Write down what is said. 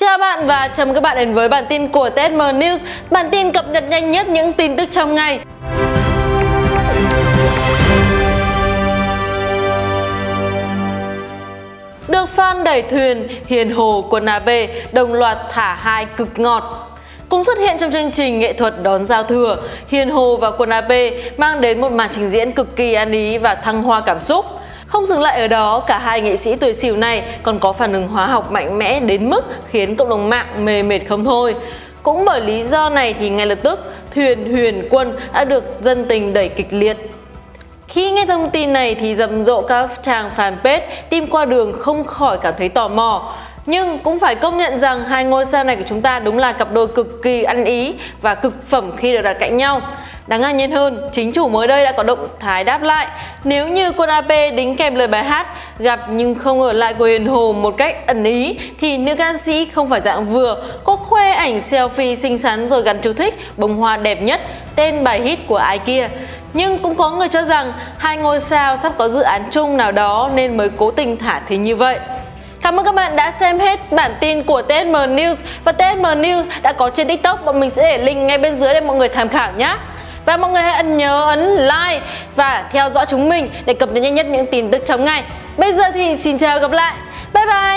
Chào các bạn và chào mừng các bạn đến với bản tin của TSM News, bản tin cập nhật nhanh nhất những tin tức trong ngày. Được fan đẩy thuyền, Hiền Hồ, Quân A.P đồng loạt thả hai cực ngọt. Cùng xuất hiện trong chương trình nghệ thuật đón giao thừa, Hiền Hồ và Quân A.P mang đến một màn trình diễn cực kỳ ăn ý và thăng hoa cảm xúc. Không dừng lại ở đó, cả hai nghệ sĩ tuổi xỉu này còn có phản ứng hóa học mạnh mẽ đến mức khiến cộng đồng mạng mê mệt không thôi. Cũng bởi lý do này thì ngay lập tức, thuyền Huyền Quân đã được dân tình đẩy kịch liệt. Khi nghe thông tin này thì rầm rộ các trang fanpage tìm qua đường không khỏi cảm thấy tò mò. Nhưng cũng phải công nhận rằng hai ngôi sao này của chúng ta đúng là cặp đôi cực kỳ ăn ý và cực phẩm khi được đặt cạnh nhau. Đáng ngạc nhiên hơn, chính chủ mới đây đã có động thái đáp lại. Nếu như Quân A.P đính kèm lời bài hát Gặp nhưng không ở lại của Hiền Hồ một cách ẩn ý thì nữ ca sĩ không phải dạng vừa. Cô khoe ảnh selfie xinh xắn rồi gắn chú thích bông hoa đẹp nhất, tên bài hit của ai kia. Nhưng cũng có người cho rằng hai ngôi sao sắp có dự án chung nào đó nên mới cố tình thả thính như vậy. Cảm ơn các bạn đã xem hết bản tin của TSM News. Và TSM News đã có trên TikTok, bọn mình sẽ để link ngay bên dưới để mọi người tham khảo nhé. Và mọi người hãy nhớ ấn like và theo dõi chúng mình để cập nhật nhanh nhất những tin tức trong ngày. Bây giờ thì xin chào và gặp lại. Bye bye!